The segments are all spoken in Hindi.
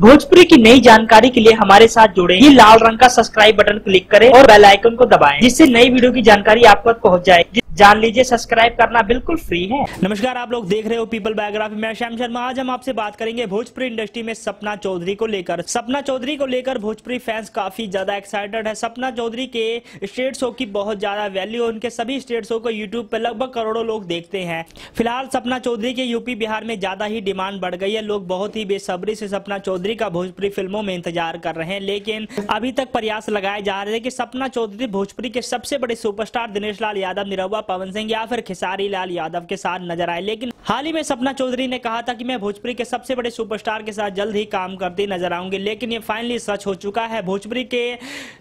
भोजपुरी की नई जानकारी के लिए हमारे साथ जुड़े, ये लाल रंग का सब्सक्राइब बटन क्लिक करें और बेल आइकन को दबाएं, जिससे नई वीडियो की जानकारी आप तक पहुंच जाएगी। जान लीजिए, सब्सक्राइब करना बिल्कुल फ्री है। नमस्कार, आप लोग देख रहे हो पीपल बायोग्राफी, मैं श्याम शर्मा। आज हम आपसे बात करेंगे भोजपुरी इंडस्ट्री में सपना चौधरी को लेकर। सपना चौधरी को लेकर भोजपुरी फैंस काफी ज्यादा एक्साइटेड है। सपना चौधरी के स्टेट शो की बहुत ज्यादा वैल्यू है। उनके सभी स्टेट शो को यूट्यूब पर लगभग करोड़ों लोग देखते हैं। फिलहाल सपना चौधरी के यूपी बिहार में ज्यादा ही डिमांड बढ़ गई है। लोग बहुत ही बेसब्री से सपना चौधरी का भोजपुरी फिल्मों में इंतजार कर रहे हैं, लेकिन अभी तक प्रयास लगाए जा रहे हैं कि सपना चौधरी भोजपुरी के सबसे बड़े सुपरस्टार दिनेश लाल यादव, निरहुआ, पवन सिंह या फिर खेसारी लाल यादव के साथ नजर आए। लेकिन हाल ही में सपना चौधरी ने कहा था कि मैं भोजपुरी के सबसे बड़े सुपरस्टार के साथ जल्द ही काम करती नजर आऊंगी, लेकिन ये फाइनली सच हो चुका है। भोजपुरी के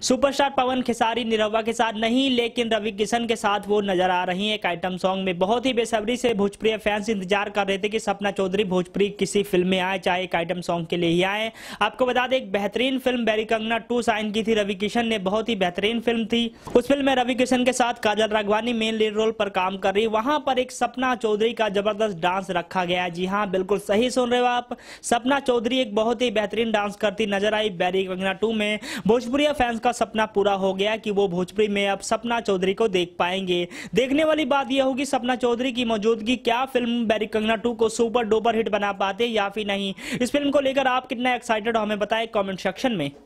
सुपरस्टार पवन खेसारी निरहुआ के साथ नहीं, लेकिन रवि किशन के साथ वो नजर आ रही है एक आइटम सॉन्ग में। बहुत ही बेसब्री से भोजपुरी फैंस इंतजार कर रहे थे कि सपना चौधरी भोजपुरी किसी फिल्म में आए, चाहे एक आइटम सॉन्ग के लिए ही आए। आपको बता दें, एक बेहतरीन फिल्म भैरी कंगना 2 साइन की थी रवि किशन ने। बहुत ही बेहतरीन फिल्म थी। उस फिल्म में रवि किशन के साथ Kajal Raghwani main lead role पर काम कर रही। वहां पर एक सपना चौधरी का जबरदस्त डांस रखा गया। जी हां, बिल्कुल सही सुन रहे हो आप। सपना चौधरी एक बहुत ही बेहतरीन डांस करती नजर आई भैरी कंगना 2 में। भोजपुरी फैंस का सपना पूरा हो गया कि वो भोजपुरी में अब सपना चौधरी को देख पाएंगे। देखने वाली बात यह होगी सपना चौधरी की मौजूदगी क्या फिल्म भैरी कंगना 2 को सुपर डुपर हिट बना पाते या फिर नहीं। इस फिल्म को लेकर आप कितना एक्साइटेड हो, हमें बताएं कमेंट सेक्शन में।